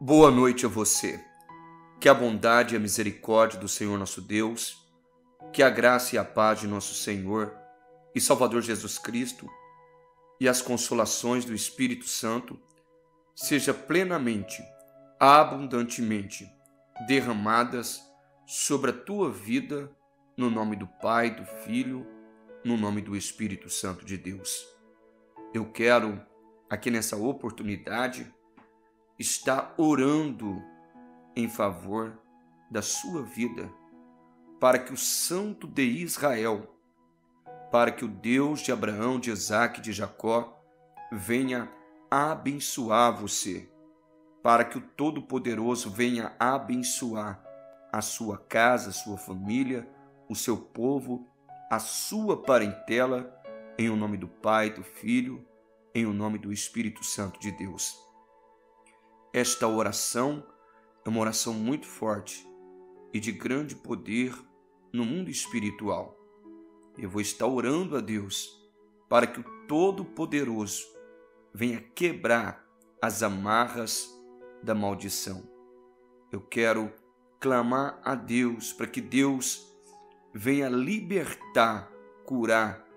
Boa noite a você. Que a bondade e a misericórdia do Senhor nosso Deus, que a graça e a paz de nosso Senhor e Salvador Jesus Cristo e as consolações do Espírito Santo seja plenamente, abundantemente derramadas sobre a tua vida, no nome do Pai, do Filho, no nome do Espírito Santo de Deus. Eu quero, aqui nessa oportunidade, está orando em favor da sua vida, para que o Santo de Israel, para que o Deus de Abraão, de Isaque e de Jacó venha abençoar você, para que o Todo-Poderoso venha abençoar a sua casa, a sua família, o seu povo, a sua parentela, em o nome do Pai, do Filho, em o nome do Espírito Santo de Deus. Esta oração é uma oração muito forte e de grande poder no mundo espiritual. Eu vou estar orando a Deus para que o Todo-Poderoso venha quebrar as amarras da maldição. Eu quero clamar a Deus para que Deus venha libertar, curar,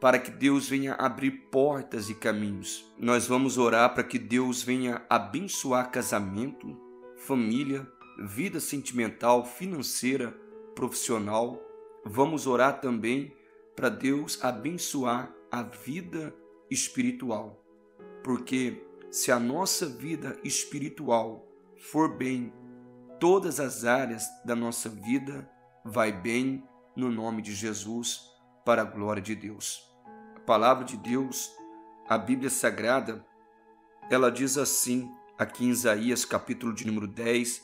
para que Deus venha abrir portas e caminhos. Nós vamos orar para que Deus venha abençoar casamento, família, vida sentimental, financeira, profissional. Vamos orar também para Deus abençoar a vida espiritual, porque se a nossa vida espiritual for bem, todas as áreas da nossa vida vai bem, no nome de Jesus, para a glória de Deus. A palavra de Deus, a Bíblia Sagrada, ela diz assim, aqui em Isaías, capítulo de número 10,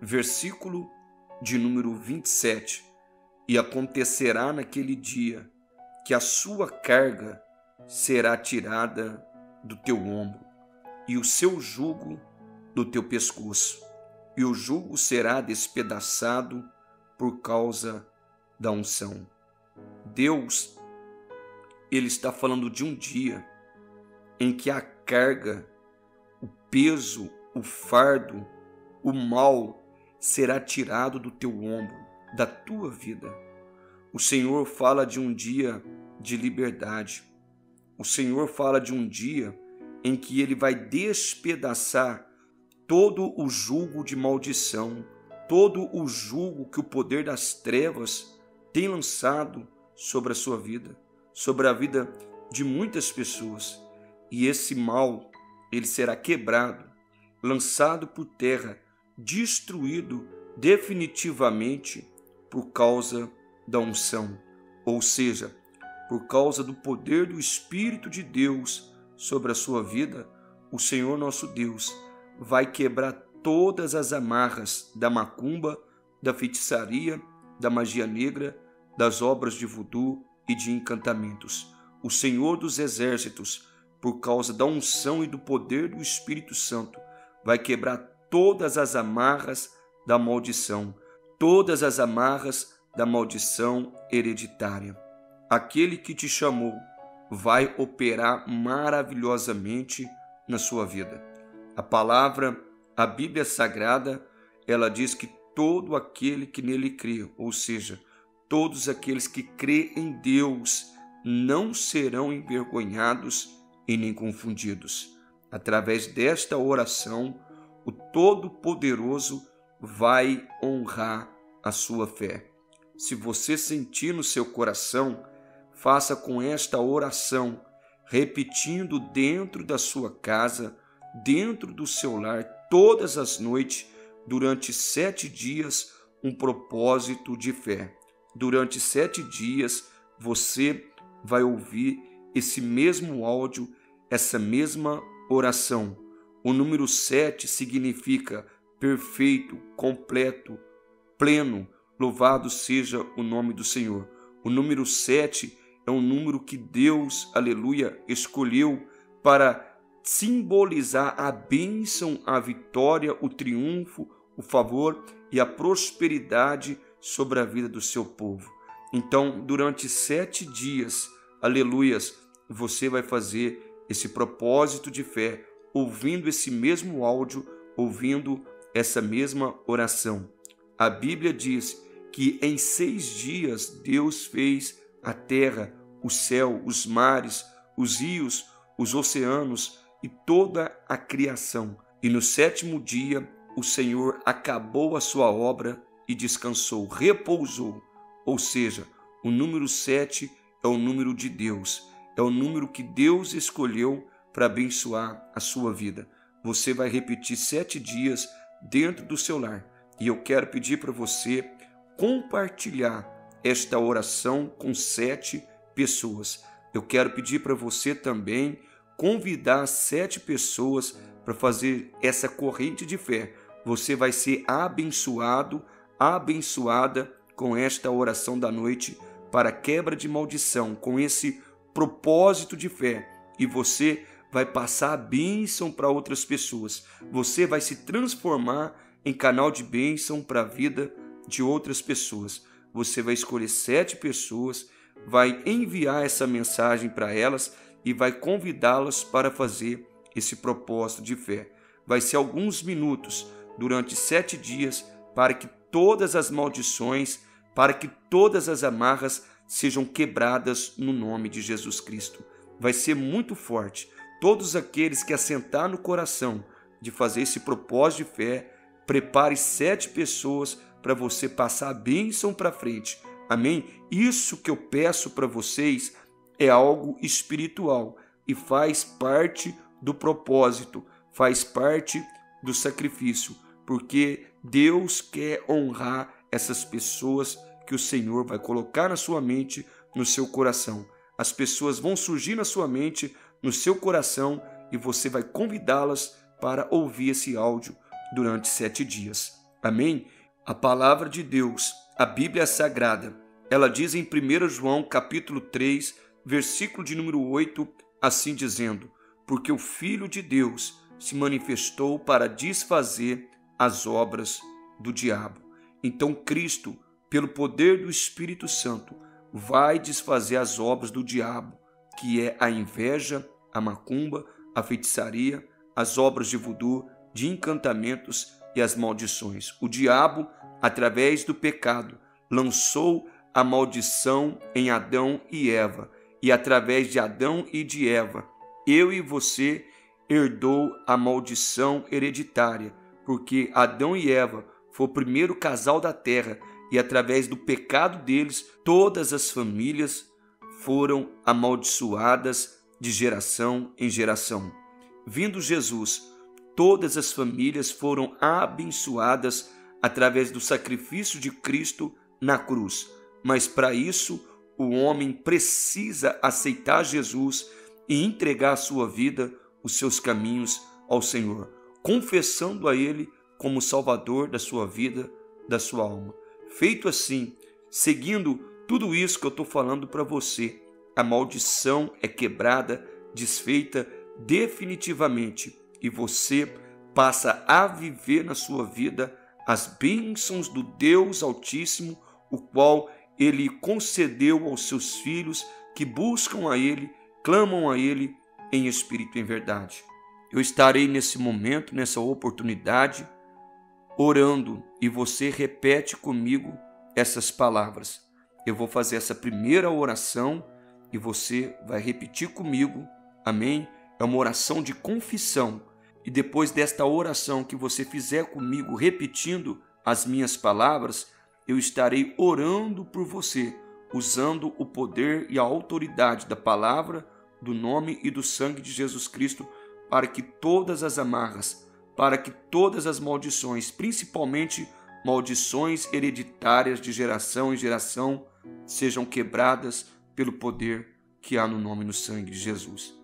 versículo de número 27, e acontecerá naquele dia que a sua carga será tirada do teu ombro e o seu jugo do teu pescoço, e o jugo será despedaçado por causa da unção. Deus, Ele está falando de um dia em que a carga, o peso, o fardo, o mal será tirado do teu ombro, da tua vida. O Senhor fala de um dia de liberdade. O Senhor fala de um dia em que Ele vai despedaçar todo o jugo de maldição, todo o jugo que o poder das trevas tem lançado sobre a sua vida, sobre a vida de muitas pessoas, e esse mal, ele será quebrado, lançado por terra, destruído definitivamente por causa da unção, ou seja, por causa do poder do Espírito de Deus sobre a sua vida. O Senhor nosso Deus vai quebrar todas as amarras da macumba, da feitiçaria, da magia negra, das obras de voodoo e de encantamentos. O Senhor dos Exércitos, por causa da unção e do poder do Espírito Santo, vai quebrar todas as amarras da maldição, todas as amarras da maldição hereditária. Aquele que te chamou vai operar maravilhosamente na sua vida. A palavra, a Bíblia Sagrada, ela diz que todo aquele que nele crê, ou seja, todos aqueles que crê em Deus não serão envergonhados e nem confundidos. Através desta oração, o Todo-Poderoso vai honrar a sua fé. Se você sentir no seu coração, faça com esta oração, repetindo dentro da sua casa, dentro do seu lar, todas as noites, durante 7 dias, um propósito de fé. Durante 7 dias, você vai ouvir esse mesmo áudio, essa mesma oração. O número 7 significa perfeito, completo, pleno. Louvado seja o nome do Senhor. O número 7 é um número que Deus, aleluia, escolheu para simbolizar a bênção, a vitória, o triunfo, o favor e a prosperidade sobre a vida do seu povo. Então, durante 7 dias, aleluias, você vai fazer esse propósito de fé, ouvindo esse mesmo áudio, ouvindo essa mesma oração. A Bíblia diz que em 6 dias Deus fez a terra, o céu, os mares, os rios, os oceanos e toda a criação. E no 7º dia o Senhor acabou a sua obra e descansou, repousou. Ou seja, o número 7 é o número de Deus, é o número que Deus escolheu para abençoar a sua vida. Você vai repetir 7 dias dentro do seu lar. E eu quero pedir para você compartilhar esta oração com 7 pessoas. Eu quero pedir para você também convidar 7 pessoas para fazer essa corrente de fé. Você vai ser abençoado, abençoada com esta oração da noite para quebra de maldição, com esse propósito de fé. E você vai passar a bênção para outras pessoas. Você vai se transformar em canal de bênção para a vida de outras pessoas. Você vai escolher 7 pessoas, vai enviar essa mensagem para elas e vai convidá-las para fazer esse propósito de fé. Vai ser alguns minutos durante 7 dias para que todas as maldições, para que todas as amarras sejam quebradas no nome de Jesus Cristo. Vai ser muito forte. Todos aqueles que assentar no coração de fazer esse propósito de fé, prepare 7 pessoas para você passar a bênção para frente. Amém? Isso que eu peço para vocês é algo espiritual e faz parte do propósito, faz parte do sacrifício, porque Deus quer honrar essas pessoas que o Senhor vai colocar na sua mente, no seu coração. As pessoas vão surgir na sua mente, no seu coração, e você vai convidá-las para ouvir esse áudio durante 7 dias. Amém? A palavra de Deus, a Bíblia Sagrada, ela diz em 1 João capítulo 3, versículo de número 8, assim dizendo: porque o Filho de Deus se manifestou para desfazer as obras do diabo. Então Cristo, pelo poder do Espírito Santo, vai desfazer as obras do diabo, que é a inveja, a macumba, a feitiçaria, as obras de voodoo, de encantamentos e as maldições. O diabo, através do pecado, lançou a maldição em Adão e Eva, e através de Adão e de Eva, eu e você herdou a maldição hereditária, porque Adão e Eva foi o primeiro casal da terra, e através do pecado deles, todas as famílias foram amaldiçoadas de geração em geração. Vindo Jesus, todas as famílias foram abençoadas através do sacrifício de Cristo na cruz. Mas para isso, o homem precisa aceitar Jesus e entregar sua vida, os seus caminhos ao Senhor, confessando a Ele como Salvador da sua vida, da sua alma. Feito assim, seguindo tudo isso que eu estou falando para você, a maldição é quebrada, desfeita definitivamente, e você passa a viver na sua vida as bênçãos do Deus Altíssimo, o qual Ele concedeu aos seus filhos que buscam a Ele, clamam a Ele em espírito e em verdade. Eu estarei nesse momento, nessa oportunidade, orando, e você repete comigo essas palavras. Eu vou fazer essa primeira oração e você vai repetir comigo, amém? É uma oração de confissão. E depois desta oração que você fizer comigo, repetindo as minhas palavras, eu estarei orando por você, usando o poder e a autoridade da palavra, do nome e do sangue de Jesus Cristo, para que todas as amarras, para que todas as maldições, principalmente maldições hereditárias de geração em geração, sejam quebradas pelo poder que há no nome e no sangue de Jesus.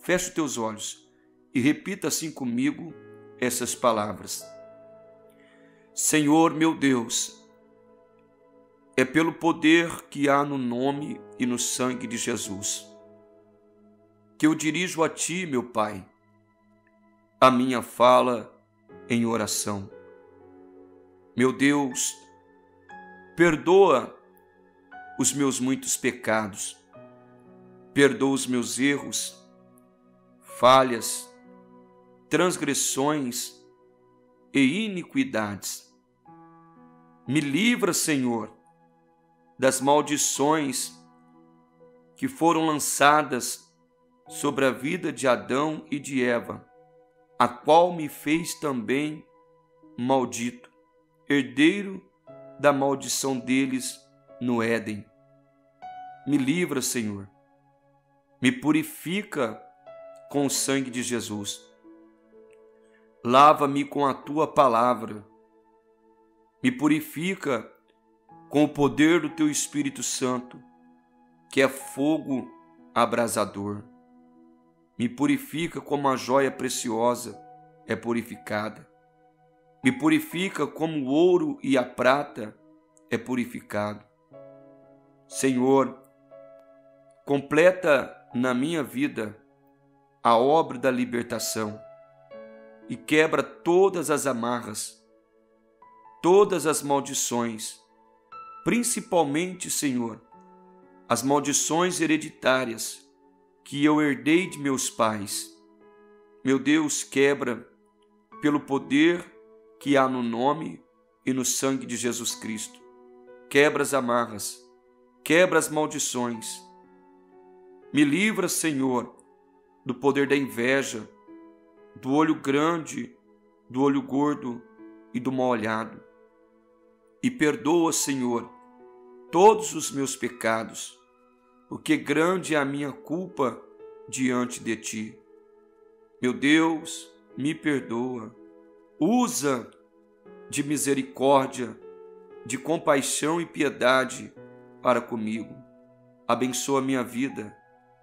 Feche os teus olhos e repita assim comigo essas palavras. Senhor meu Deus, é pelo poder que há no nome e no sangue de Jesus que eu dirijo a Ti, meu Pai, a minha fala em oração. Meu Deus, perdoa os meus muitos pecados, perdoa os meus erros, falhas, transgressões e iniquidades. Me livra, Senhor, das maldições que foram lançadas sobre a vida de Adão e de Eva, a qual me fez também maldito, herdeiro da maldição deles no Éden. Me livra, Senhor, me purifica com o sangue de Jesus. Lava-me com a Tua palavra, me purifica com o poder do Teu Espírito Santo, que é fogo abrasador. Me purifica como a joia preciosa é purificada. Me purifica como o ouro e a prata é purificado. Senhor, completa na minha vida a obra da libertação e quebra todas as amarras, todas as maldições, principalmente, Senhor, as maldições hereditárias que eu herdei de meus pais. Meu Deus, quebra pelo poder que há no nome e no sangue de Jesus Cristo. Quebra as amarras, quebra as maldições. Me livra, Senhor, do poder da inveja, do olho grande, do olho gordo e do mal-olhado. E perdoa, Senhor, todos os meus pecados, porque grande é a minha culpa diante de Ti. Meu Deus, me perdoa. Usa de misericórdia, de compaixão e piedade para comigo. Abençoa minha vida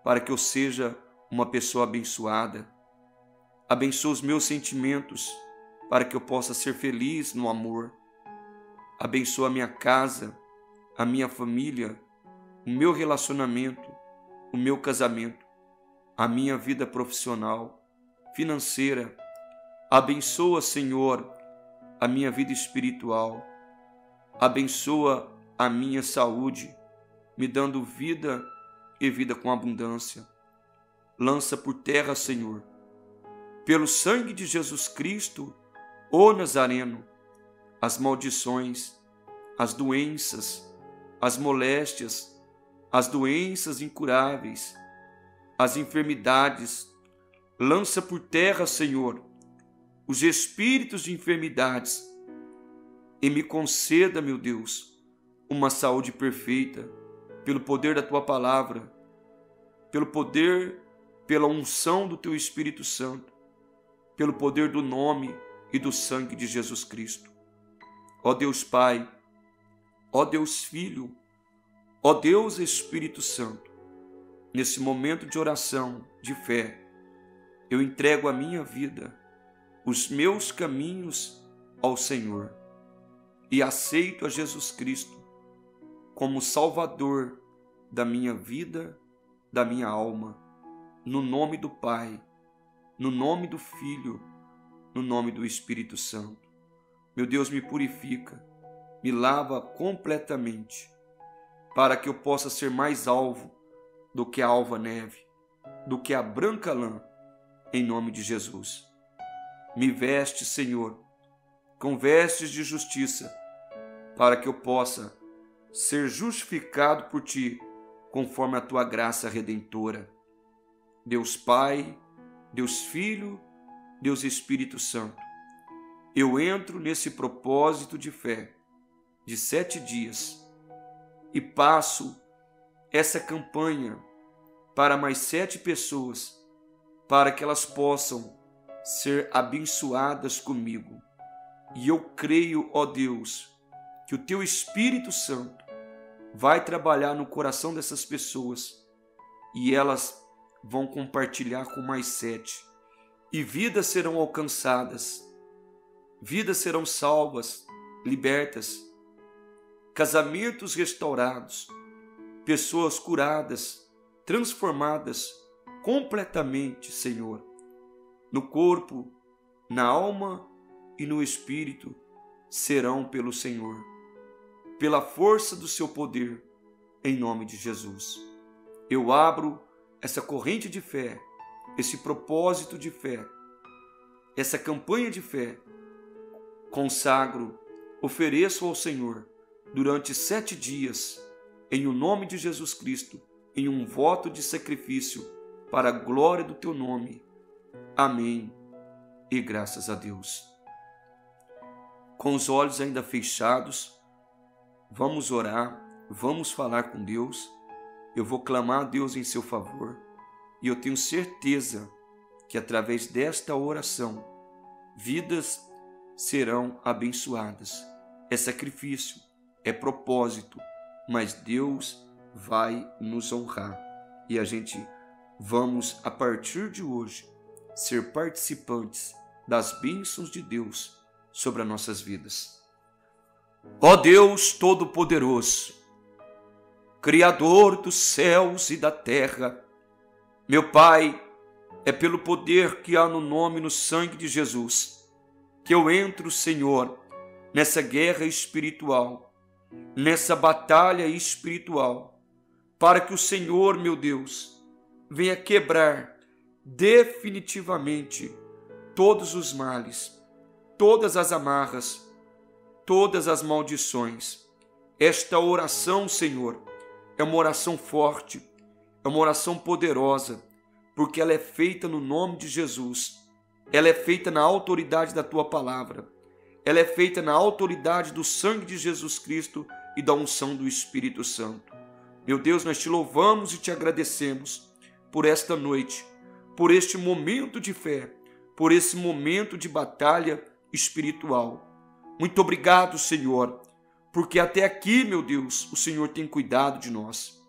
para que eu seja uma pessoa abençoada. Abençoa os meus sentimentos para que eu possa ser feliz no amor. Abençoa a minha casa, a minha família, o meu relacionamento, o meu casamento, a minha vida profissional, financeira. Abençoa, Senhor, a minha vida espiritual. Abençoa a minha saúde, me dando vida e vida com abundância. Lança por terra, Senhor, pelo sangue de Jesus Cristo, ó Nazareno, as maldições, as doenças, as moléstias, as doenças incuráveis, as enfermidades. Lança por terra, Senhor, os espíritos de enfermidades e me conceda, meu Deus, uma saúde perfeita pelo poder da Tua palavra, pelo poder, pela unção do Teu Espírito Santo, pelo poder do nome e do sangue de Jesus Cristo. Ó Deus Pai, ó Deus Filho, ó Deus Espírito Santo, nesse momento de oração, de fé, eu entrego a minha vida, os meus caminhos ao Senhor e aceito a Jesus Cristo como Salvador da minha vida, da minha alma, no nome do Pai, no nome do Filho, no nome do Espírito Santo. Meu Deus, me purifica, me lava completamente, para que eu possa ser mais alvo do que a alva neve, do que a branca lã, em nome de Jesus. Me veste, Senhor, com vestes de justiça, para que eu possa ser justificado por Ti, conforme a Tua graça redentora. Deus Pai, Deus Filho, Deus Espírito Santo, eu entro nesse propósito de fé de 7 dias e passo essa campanha para mais 7 pessoas, para que elas possam ser abençoadas comigo. E eu creio, ó Deus, que o Teu Espírito Santo vai trabalhar no coração dessas pessoas e elas vão compartilhar com mais 7. E vidas serão alcançadas, vidas serão salvas, libertas, casamentos restaurados, pessoas curadas, transformadas completamente, Senhor, no corpo, na alma e no espírito, serão pelo Senhor, pela força do Seu poder, em nome de Jesus. Eu abro essa corrente de fé, esse propósito de fé, essa campanha de fé, consagro, ofereço ao Senhor durante 7 dias, em o nome de Jesus Cristo, em um voto de sacrifício para a glória do teu nome. Amém. E graças a Deus. Com os olhos ainda fechados, vamos orar, vamos falar com Deus. Eu vou clamar a Deus em seu favor e eu tenho certeza que através desta oração, vidas serão abençoadas. É sacrifício, é propósito, mas Deus vai nos honrar. E a gente vamos, a partir de hoje, ser participantes das bênçãos de Deus sobre as nossas vidas. Ó Deus Todo-Poderoso, Criador dos céus e da terra, meu Pai, é pelo poder que há no nome e no sangue de Jesus que eu entro, Senhor, nessa guerra espiritual, nessa batalha espiritual, para que o Senhor, meu Deus, venha quebrar definitivamente todos os males, todas as amarras, todas as maldições. Esta oração, Senhor, é uma oração forte, é uma oração poderosa, porque ela é feita no nome de Jesus, ela é feita na autoridade da Tua Palavra, ela é feita na autoridade do sangue de Jesus Cristo e da unção do Espírito Santo. Meu Deus, nós Te louvamos e Te agradecemos por esta noite, por este momento de fé, por esse momento de batalha espiritual. Muito obrigado, Senhor, porque até aqui, meu Deus, o Senhor tem cuidado de nós.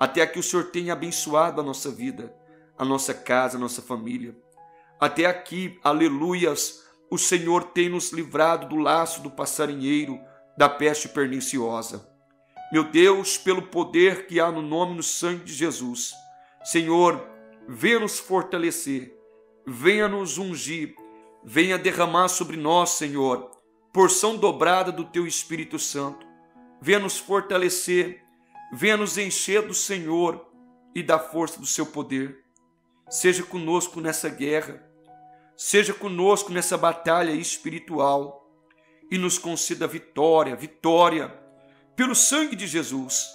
Até aqui o Senhor tem abençoado a nossa vida, a nossa casa, a nossa família. Até aqui, aleluias, o Senhor tem nos livrado do laço do passarinheiro, da peste perniciosa. Meu Deus, pelo poder que há no nome e no sangue de Jesus, Senhor, venha nos fortalecer, venha nos ungir, venha derramar sobre nós, Senhor, porção dobrada do Teu Espírito Santo. Venha nos fortalecer, venha nos encher do Senhor e da força do Seu poder. Seja conosco nessa guerra, seja conosco nessa batalha espiritual e nos conceda vitória, vitória pelo sangue de Jesus.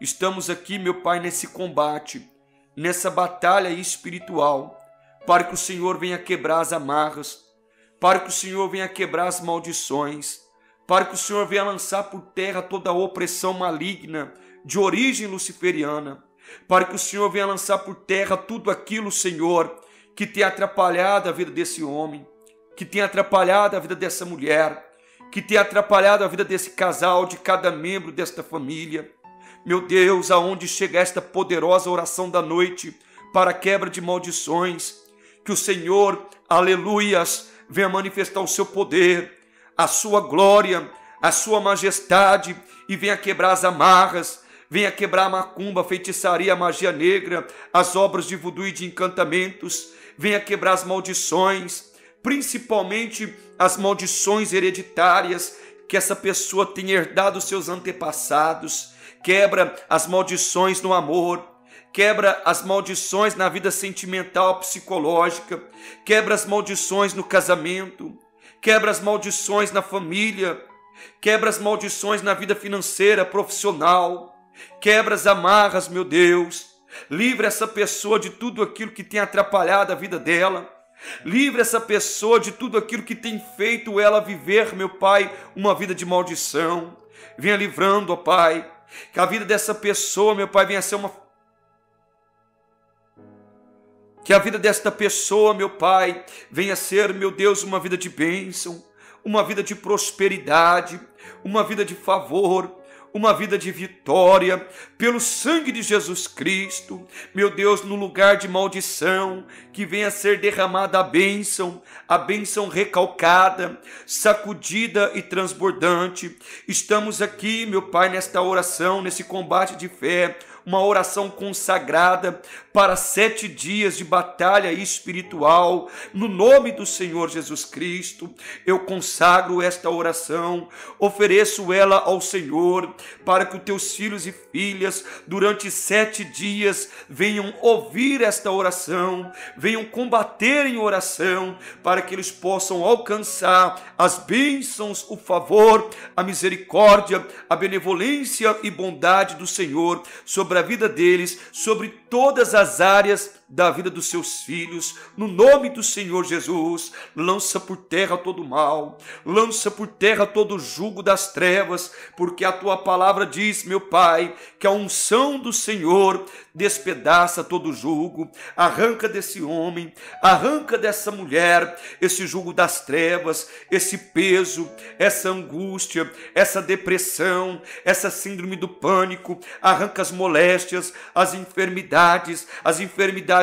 Estamos aqui, meu Pai, nesse combate, nessa batalha espiritual, para que o Senhor venha quebrar as amarras, para que o Senhor venha quebrar as maldições, para que o Senhor venha lançar por terra toda a opressão maligna de origem luciferiana, para que o Senhor venha lançar por terra tudo aquilo, Senhor, que tem atrapalhado a vida desse homem, que tem atrapalhado a vida dessa mulher, que tem atrapalhado a vida desse casal, de cada membro desta família. Meu Deus, aonde chega esta poderosa oração da noite para a quebra de maldições, que o Senhor, aleluias, venha manifestar o seu poder, a sua glória, a sua majestade e venha quebrar as amarras, venha quebrar a macumba, a feitiçaria, a magia negra, as obras de voodoo e de encantamentos, venha quebrar as maldições, principalmente as maldições hereditárias que essa pessoa tem herdado dos seus antepassados. Quebra as maldições no amor, quebra as maldições na vida sentimental, psicológica, quebra as maldições no casamento, quebra as maldições na família, quebra as maldições na vida financeira, profissional, quebra as amarras, meu Deus. Livra essa pessoa de tudo aquilo que tem atrapalhado a vida dela. Livra essa pessoa de tudo aquilo que tem feito ela viver, meu Pai, uma vida de maldição. Venha livrando, ó Pai. Que a vida dessa pessoa, meu Pai, venha ser uma... Que a vida desta pessoa, meu Pai, venha ser, meu Deus, uma vida de bênção, uma vida de prosperidade, uma vida de favor, uma vida de vitória, pelo sangue de Jesus Cristo. Meu Deus, no lugar de maldição, que venha ser derramada a bênção recalcada, sacudida e transbordante. Estamos aqui, meu Pai, nesta oração, nesse combate de fé, uma oração consagrada para 7 dias de batalha espiritual, no nome do Senhor Jesus Cristo. Eu consagro esta oração, ofereço ela ao Senhor, para que os teus filhos e filhas, durante 7 dias, venham ouvir esta oração, venham combater em oração, para que eles possam alcançar as bênçãos, o favor, a misericórdia, a benevolência e bondade do Senhor sobre a vida deles, sobre todas as áreas da vida dos seus filhos, no nome do Senhor Jesus. Lança por terra todo mal, lança por terra todo o jugo das trevas, porque a tua palavra diz, meu Pai, que a unção do Senhor despedaça todo o jugo. Arranca desse homem, arranca dessa mulher esse jugo das trevas, esse peso, essa angústia, essa depressão, essa síndrome do pânico. Arranca as moléstias, as enfermidades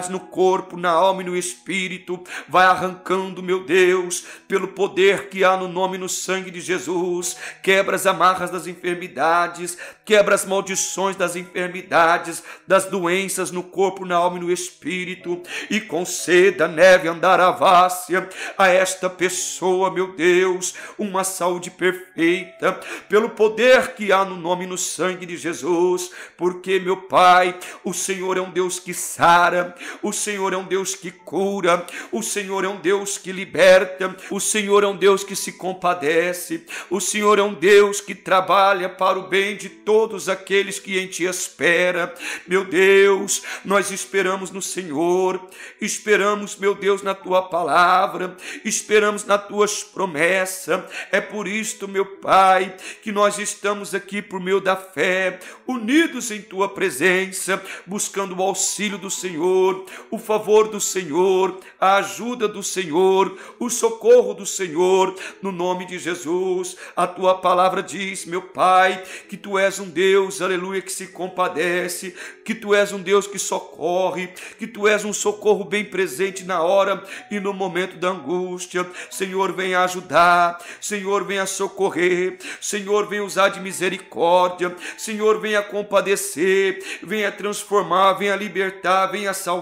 no corpo, na alma e no espírito. Vai arrancando, meu Deus, pelo poder que há no nome e no sangue de Jesus. Quebra as amarras das enfermidades, quebra as maldições das enfermidades, das doenças no corpo, na alma e no espírito, e conceda, neve andarabácia, a esta pessoa, meu Deus, uma saúde perfeita, pelo poder que há no nome e no sangue de Jesus. Porque, meu Pai, o Senhor é um Deus que sara, o Senhor é um Deus que cura, o Senhor é um Deus que liberta, o Senhor é um Deus que se compadece, o Senhor é um Deus que trabalha para o bem de todos aqueles que em Ti espera. Meu Deus, nós esperamos no Senhor, esperamos, meu Deus, na Tua palavra, esperamos nas Tuas promessas. É por isto, meu Pai, que nós estamos aqui por meio da fé, unidos em Tua presença, buscando o auxílio do Senhor, o favor do Senhor, a ajuda do Senhor, o socorro do Senhor, no nome de Jesus. A Tua palavra diz, meu Pai, que Tu és um Deus, aleluia, que se compadece, que Tu és um Deus que socorre, que Tu és um socorro bem presente na hora e no momento da angústia. Senhor, venha ajudar, Senhor, venha socorrer, Senhor, venha usar de misericórdia, Senhor, venha compadecer, venha transformar, venha libertar, venha salvar,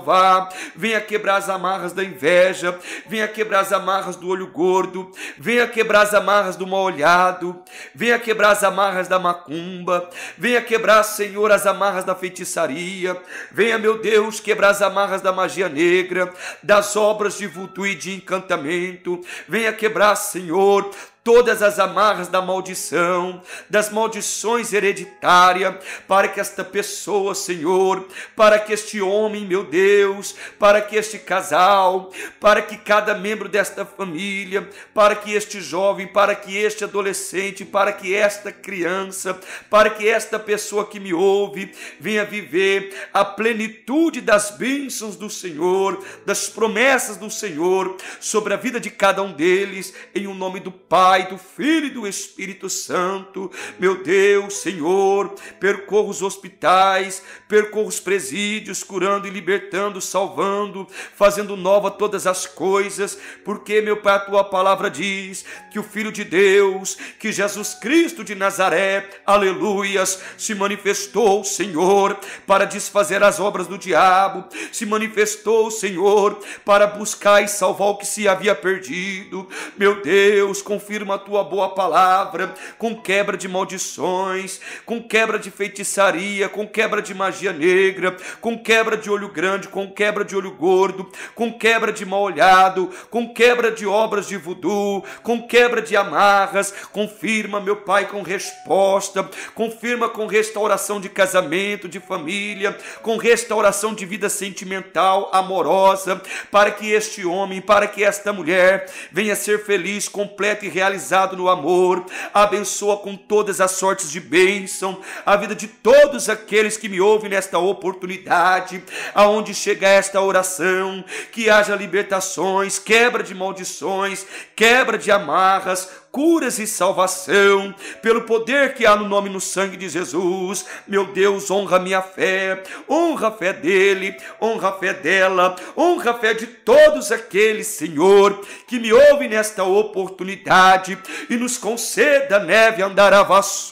venha quebrar as amarras da inveja, venha quebrar as amarras do olho gordo, venha quebrar as amarras do mal olhado, venha quebrar as amarras da macumba, venha quebrar, Senhor, as amarras da feitiçaria, venha, meu Deus, quebrar as amarras da magia negra, das obras de voodoo e de encantamento. Venha quebrar, Senhor, todas as amarras da maldição, das maldições hereditárias, para que esta pessoa, Senhor, para que este homem, meu Deus, para que este casal, para que cada membro desta família, para que este jovem, para que este adolescente, para que esta criança, para que esta pessoa que me ouve, venha viver a plenitude das bênçãos do Senhor, das promessas do Senhor, sobre a vida de cada um deles, em um nome do Pai, do Filho e do Espírito Santo. Meu Deus, Senhor, percorra os hospitais, percorra os presídios, curando e libertando, salvando, fazendo nova todas as coisas, porque, meu Pai, a Tua palavra diz que o Filho de Deus, que Jesus Cristo de Nazaré, aleluias, se manifestou, Senhor, para desfazer as obras do diabo, se manifestou, Senhor, para buscar e salvar o que se havia perdido. Meu Deus, confirma a Tua boa palavra, com quebra de maldições, com quebra de feitiçaria, com quebra de magia negra, com quebra de olho grande, com quebra de olho gordo, com quebra de mal olhado, com quebra de obras de voodoo, com quebra de amarras. Confirma, meu Pai, com resposta, confirma com restauração de casamento, de família, com restauração de vida sentimental, amorosa, para que este homem, para que esta mulher venha ser feliz, completa e realizado no amor. Abençoa com todas as sortes de bênção a vida de todos aqueles que me ouvem nesta oportunidade, aonde chega esta oração, que haja libertações, quebra de maldições, quebra de amarras, curas e salvação, pelo poder que há no nome e no sangue de Jesus. Meu Deus, honra a minha fé, honra a fé dele, honra a fé dela, honra a fé de todos aqueles, Senhor, que me ouvem nesta oportunidade, e nos conceda, neve andaravassouras,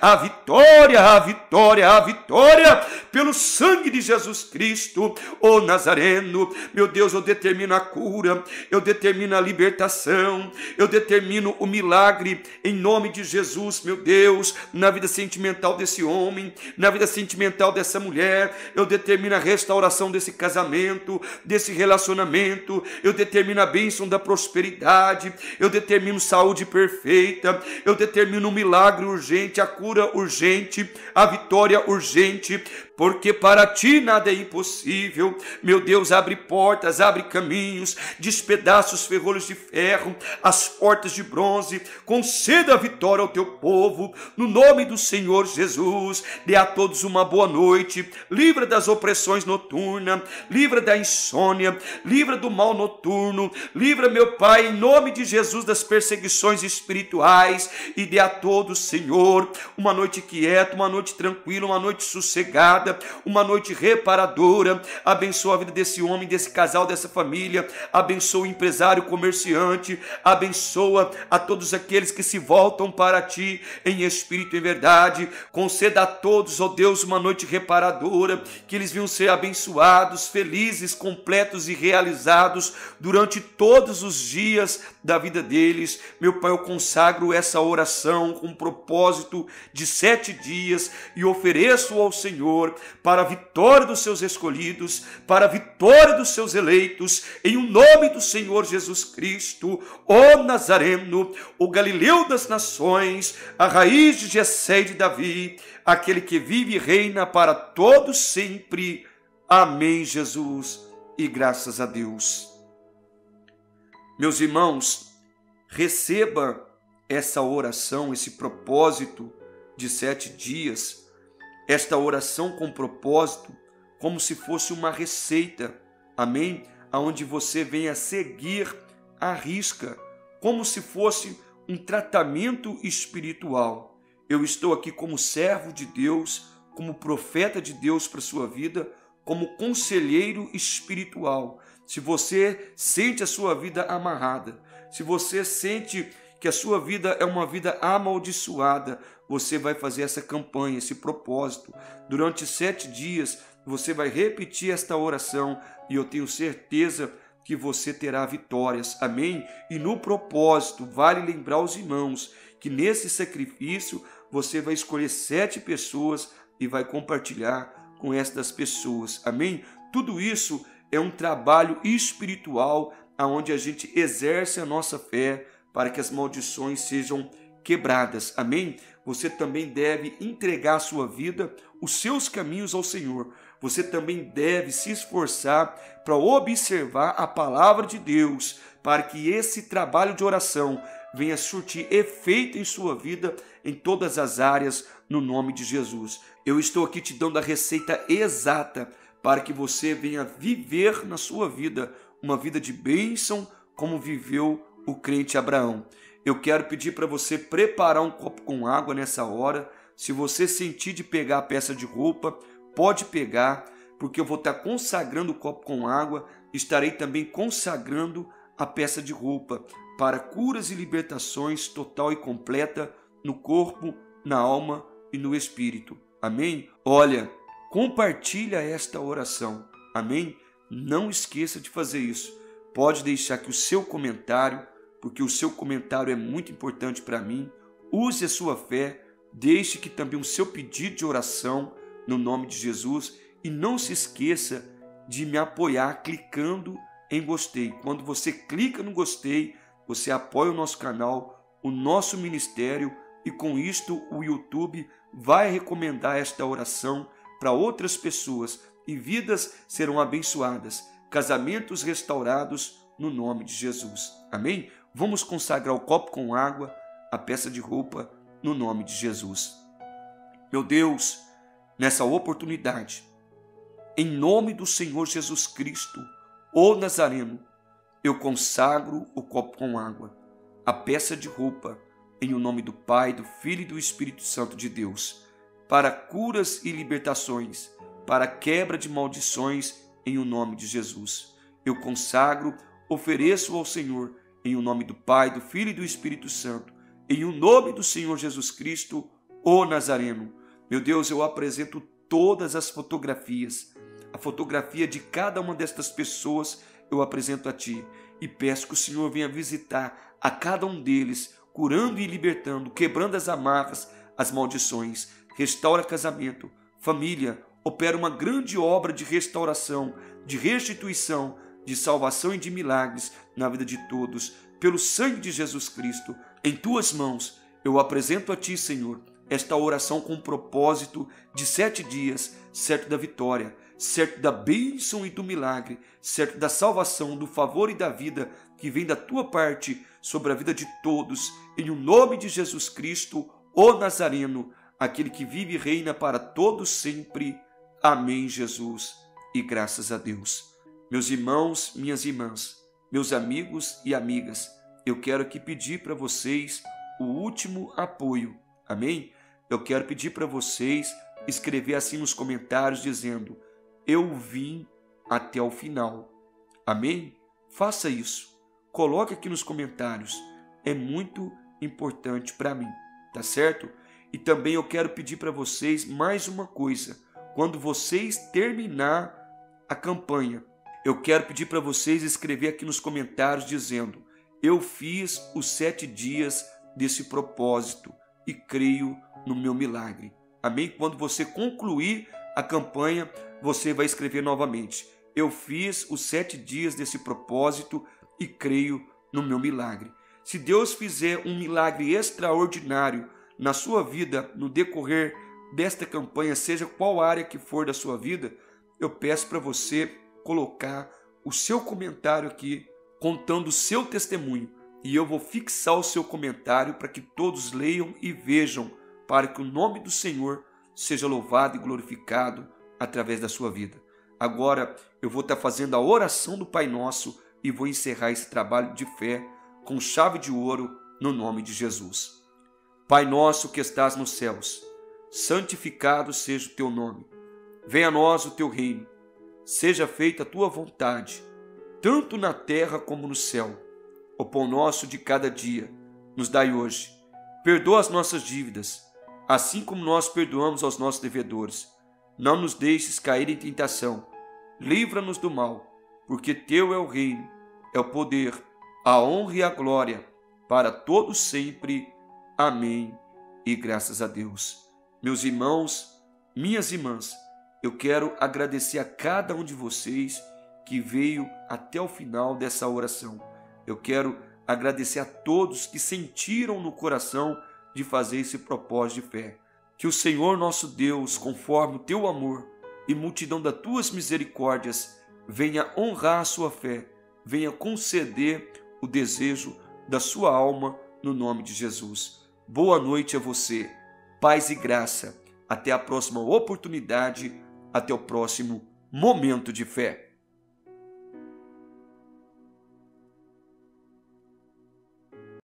a vitória, a vitória, a vitória, pelo sangue de Jesus Cristo, o Nazareno. Meu Deus, eu determino a cura, eu determino a libertação, eu determino o milagre, em nome de Jesus, meu Deus, na vida sentimental desse homem, na vida sentimental dessa mulher, eu determino a restauração desse casamento, desse relacionamento, eu determino a bênção da prosperidade, eu determino saúde perfeita, eu determino um milagre urgente, a cura urgente, a vitória urgente, porque para ti nada é impossível. Meu Deus, abre portas, abre caminhos, despedaça os ferrolhos de ferro, as portas de bronze, conceda a vitória ao teu povo, no nome do Senhor Jesus. Dê a todos uma boa noite, livra das opressões noturnas, livra da insônia, livra do mal noturno, livra, meu Pai, em nome de Jesus, das perseguições espirituais, e dê a todos, Senhor, uma noite quieta, uma noite tranquila, uma noite sossegada, uma noite reparadora. Abençoa a vida desse homem, desse casal, dessa família, abençoa o empresário, o comerciante, abençoa a todos aqueles que se voltam para ti em espírito e verdade. Conceda a todos, ó Deus, uma noite reparadora, que eles venham ser abençoados, felizes, completos e realizados durante todos os dias da vida deles. Meu Pai, eu consagro essa oração com propósito de 7 dias e ofereço ao Senhor para a vitória dos seus escolhidos, para a vitória dos seus eleitos, em um nome do Senhor Jesus Cristo, o Nazareno, o Galileu das nações, a raiz de Jessé e de Davi, aquele que vive e reina para todos sempre. Amém, Jesus, e graças a Deus. Meus irmãos, receba essa oração, esse propósito de 7 dias, esta oração com propósito, como se fosse uma receita, amém? Aonde você venha seguir à risca, como se fosse um tratamento espiritual. Eu estou aqui como servo de Deus, como profeta de Deus para a sua vida, como conselheiro espiritual. Se você sente a sua vida amarrada, se você sente que a sua vida é uma vida amaldiçoada, você vai fazer essa campanha, esse propósito. Durante 7 dias, você vai repetir esta oração e eu tenho certeza que você terá vitórias, amém? E no propósito, vale lembrar aos irmãos que nesse sacrifício, você vai escolher 7 pessoas e vai compartilhar com estas pessoas, amém? Tudo isso é um trabalho espiritual, onde a gente exerce a nossa fé, para que as maldições sejam quebradas, amém? Você também deve entregar a sua vida, os seus caminhos ao Senhor. Você também deve se esforçar para observar a palavra de Deus, para que esse trabalho de oração venha surtir efeito em sua vida, em todas as áreas, no nome de Jesus. Eu estou aqui te dando a receita exata, para que você venha viver na sua vida uma vida de bênção, como viveu o crente Abraão. Eu quero pedir para você preparar um copo com água nessa hora. Se você sentir de pegar a peça de roupa, pode pegar, porque eu vou estar consagrando o copo com água, estarei também consagrando a peça de roupa para curas e libertações total e completa no corpo, na alma e no espírito. Amém? Olha, compartilha esta oração. Amém? Não esqueça de fazer isso. Pode deixar aqui o seu comentário, porque o seu comentário é muito importante para mim. Use a sua fé, deixe que também o seu pedido de oração no nome de Jesus. E não se esqueça de me apoiar clicando em gostei. Quando você clica no gostei, você apoia o nosso canal, o nosso ministério, e com isto o YouTube vai recomendar esta oração para outras pessoas e vidas serão abençoadas. Casamentos restaurados no nome de Jesus. Amém? Vamos consagrar o copo com água, a peça de roupa no nome de Jesus. Meu Deus, nessa oportunidade, em nome do Senhor Jesus Cristo, o Nazareno, eu consagro o copo com água, a peça de roupa, em o nome do Pai, do Filho e do Espírito Santo de Deus, para curas e libertações, para quebra de maldições, em o nome de Jesus. Eu consagro, ofereço ao Senhor, em o nome do Pai, do Filho e do Espírito Santo, em o nome do Senhor Jesus Cristo, o Nazareno. Meu Deus, eu apresento todas as fotografias, a fotografia de cada uma destas pessoas eu apresento a Ti e peço que o Senhor venha visitar a cada um deles, curando e libertando, quebrando as amarras, as maldições, restaura casamento, família, opera uma grande obra de restauração, de restituição, de salvação e de milagres na vida de todos, pelo sangue de Jesus Cristo. Em Tuas mãos eu apresento a Ti, Senhor, esta oração com o propósito de 7 dias, certo da vitória, certo da bênção e do milagre, certo da salvação, do favor e da vida que vem da Tua parte sobre a vida de todos, em o nome de Jesus Cristo, o Nazareno, aquele que vive e reina para todos sempre. Amém, Jesus, e graças a Deus. Meus irmãos, minhas irmãs, meus amigos e amigas, eu quero aqui pedir para vocês o último apoio, amém? Eu quero pedir para vocês escrever assim nos comentários dizendo: eu vim até o final, amém? Faça isso, coloque aqui nos comentários, é muito importante para mim, tá certo? E também eu quero pedir para vocês mais uma coisa: quando vocês terminar a campanha, eu quero pedir para vocês escrever aqui nos comentários dizendo: eu fiz os 7 dias desse propósito e creio no meu milagre. Amém? Quando você concluir a campanha, você vai escrever novamente: eu fiz os 7 dias desse propósito e creio no meu milagre. Se Deus fizer um milagre extraordinário na sua vida, no decorrer desta campanha, seja qual área que for da sua vida, eu peço para você colocar o seu comentário aqui, contando o seu testemunho, e eu vou fixar o seu comentário para que todos leiam e vejam, para que o nome do Senhor seja louvado e glorificado através da sua vida. Agora eu vou estar fazendo a oração do Pai Nosso e vou encerrar esse trabalho de fé com chave de ouro no nome de Jesus. Pai nosso que estás nos céus, santificado seja o teu nome. Venha a nós o teu reino. Seja feita a tua vontade, tanto na terra como no céu. O pão nosso de cada dia nos dai hoje. Perdoa as nossas dívidas, assim como nós perdoamos aos nossos devedores. Não nos deixes cair em tentação. Livra-nos do mal, porque teu é o reino, é o poder, a honra e a glória, para todos sempre. Amém e graças a Deus. Meus irmãos, minhas irmãs, eu quero agradecer a cada um de vocês que veio até o final dessa oração. Eu quero agradecer a todos que sentiram no coração de fazer esse propósito de fé. Que o Senhor nosso Deus, conforme o teu amor e multidão das tuas misericórdias, venha honrar a sua fé, venha conceder o desejo da sua alma no nome de Jesus. Boa noite a você, paz e graça. Até a próxima oportunidade, até o próximo momento de fé.